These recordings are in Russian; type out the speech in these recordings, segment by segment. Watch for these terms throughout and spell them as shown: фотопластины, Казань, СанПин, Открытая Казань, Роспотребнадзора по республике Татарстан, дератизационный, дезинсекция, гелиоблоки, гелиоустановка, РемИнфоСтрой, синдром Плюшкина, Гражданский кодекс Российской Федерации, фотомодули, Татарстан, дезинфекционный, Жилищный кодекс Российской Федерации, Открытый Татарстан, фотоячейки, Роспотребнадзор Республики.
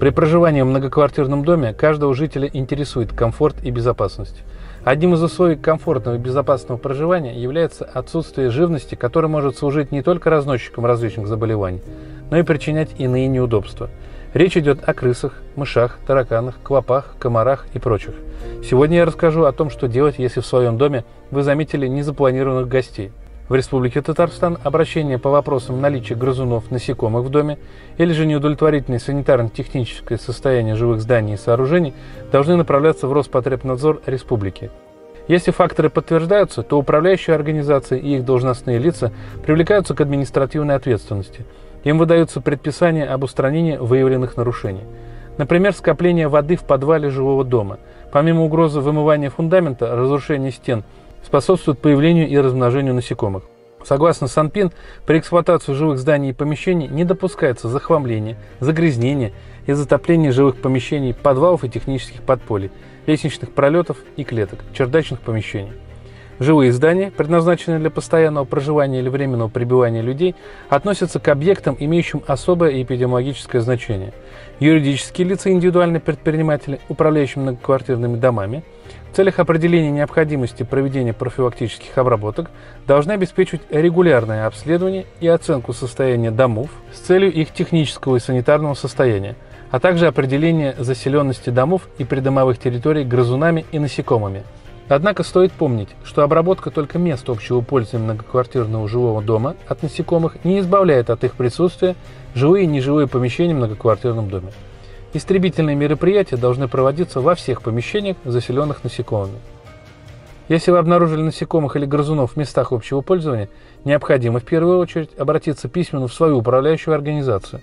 При проживании в многоквартирном доме каждого жителя интересует комфорт и безопасность. Одним из условий комфортного и безопасного проживания является отсутствие живности, которая может служить не только разносчиком различных заболеваний, но и причинять иные неудобства. Речь идет о крысах, мышах, тараканах, клопах, комарах и прочих. Сегодня я расскажу о том, что делать, если в своем доме вы заметили незапланированных гостей. В Республике Татарстан обращение по вопросам наличия грызунов, насекомых в доме или же неудовлетворительное санитарно-техническое состояние жилых зданий и сооружений должны направляться в Роспотребнадзор Республики. Если факторы подтверждаются, то управляющие организации и их должностные лица привлекаются к административной ответственности. Им выдаются предписания об устранении выявленных нарушений. Например, скопление воды в подвале жилого дома. Помимо угрозы вымывания фундамента, разрушения стен – способствует появлению и размножению насекомых. Согласно СанПин, при эксплуатации жилых зданий и помещений не допускается захламление, загрязнение и затопление жилых помещений, подвалов и технических подполий, лестничных пролетов и клеток, чердачных помещений. Жилые здания, предназначенные для постоянного проживания или временного пребывания людей, относятся к объектам, имеющим особое эпидемиологическое значение. Юридические лица, индивидуальные предприниматели, управляющие многоквартирными домами, в целях определения необходимости проведения профилактических обработок должны обеспечивать регулярное обследование и оценку состояния домов с целью их технического и санитарного состояния, а также определение заселенности домов и придомовых территорий грызунами и насекомыми. Однако стоит помнить, что обработка только мест общего пользования многоквартирного жилого дома от насекомых не избавляет от их присутствия жилые и нежилые помещения в многоквартирном доме. Истребительные мероприятия должны проводиться во всех помещениях, заселенных насекомыми. Если вы обнаружили насекомых или грызунов в местах общего пользования, необходимо в первую очередь обратиться письменно в свою управляющую организацию.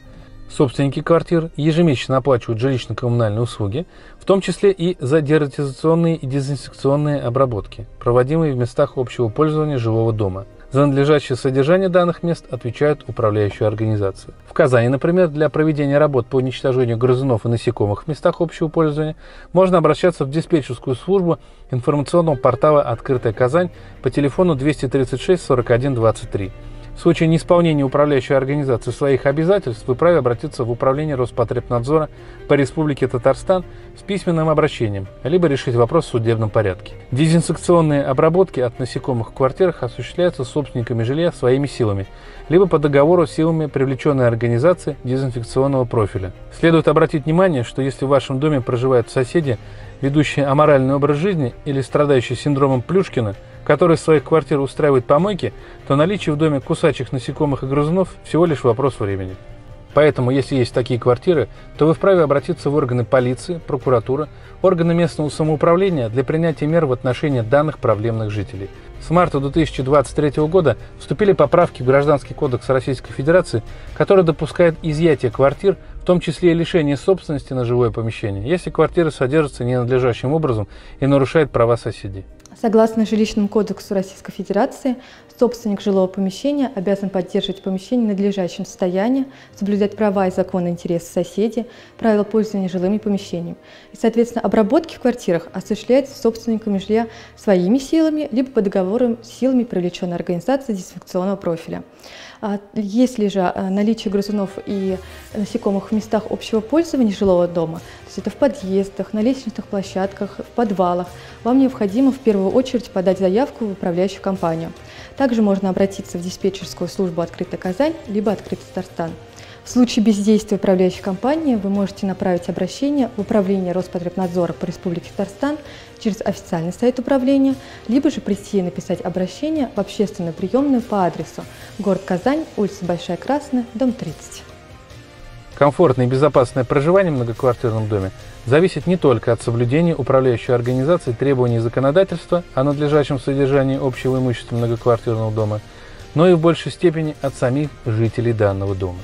Собственники квартир ежемесячно оплачивают жилищно-коммунальные услуги, в том числе и за дератизационные и дезинсекционные обработки, проводимые в местах общего пользования жилого дома. За надлежащее содержание данных мест отвечают управляющие организации. В Казани, например, для проведения работ по уничтожению грызунов и насекомых в местах общего пользования можно обращаться в диспетчерскую службу информационного портала «Открытая Казань» по телефону 236 41 23. В случае неисполнения управляющей организации своих обязательств вы вправе обратиться в Управление Роспотребнадзора по Республике Татарстан с письменным обращением, либо решить вопрос в судебном порядке. Дезинсекционные обработки от насекомых в квартирах осуществляются собственниками жилья своими силами, либо по договору с силами привлеченной организации дезинфекционного профиля. Следует обратить внимание, что если в вашем доме проживают соседи, ведущие аморальный образ жизни или страдающие синдромом Плюшкина, которые из своих квартир устраивают помойки, то наличие в доме кусачих насекомых и грызунов всего лишь вопрос времени. Поэтому, если есть такие квартиры, то вы вправе обратиться в органы полиции, прокуратуры, органы местного самоуправления для принятия мер в отношении данных проблемных жителей. С марта 2023 года вступили поправки в Гражданский кодекс Российской Федерации, который допускает изъятие квартир, в том числе и лишение собственности на жилое помещение, если квартира содержится ненадлежащим образом и нарушает права соседей. Согласно Жилищному кодексу Российской Федерации, собственник жилого помещения обязан поддерживать помещение в надлежащем состоянии, соблюдать права и законные интересы соседей, правила пользования жилыми помещениями. И, соответственно, обработки в квартирах осуществляются собственниками жилья своими силами, либо по договору с силами привлеченной организации дезинфекционного профиля. Если же наличие грызунов и насекомых в местах общего пользования жилого дома, то есть это в подъездах, на лестничных площадках, в подвалах, вам необходимо в первую очередь подать заявку в управляющую компанию. Также можно обратиться в диспетчерскую службу «Открытая Казань» либо «Открытый Татарстан». В случае бездействия управляющей компании вы можете направить обращение в Управление Роспотребнадзора по Республике Татарстан через официальный сайт управления, либо же прийти и написать обращение в общественную приемную по адресу город Казань, улица Большая Красная, дом 30. Комфортное и безопасное проживание в многоквартирном доме зависит не только от соблюдения управляющей организации требований законодательства о надлежащем содержании общего имущества многоквартирного дома, но и в большей степени от самих жителей данного дома.